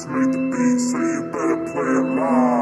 just made the beat, so you better play it loud.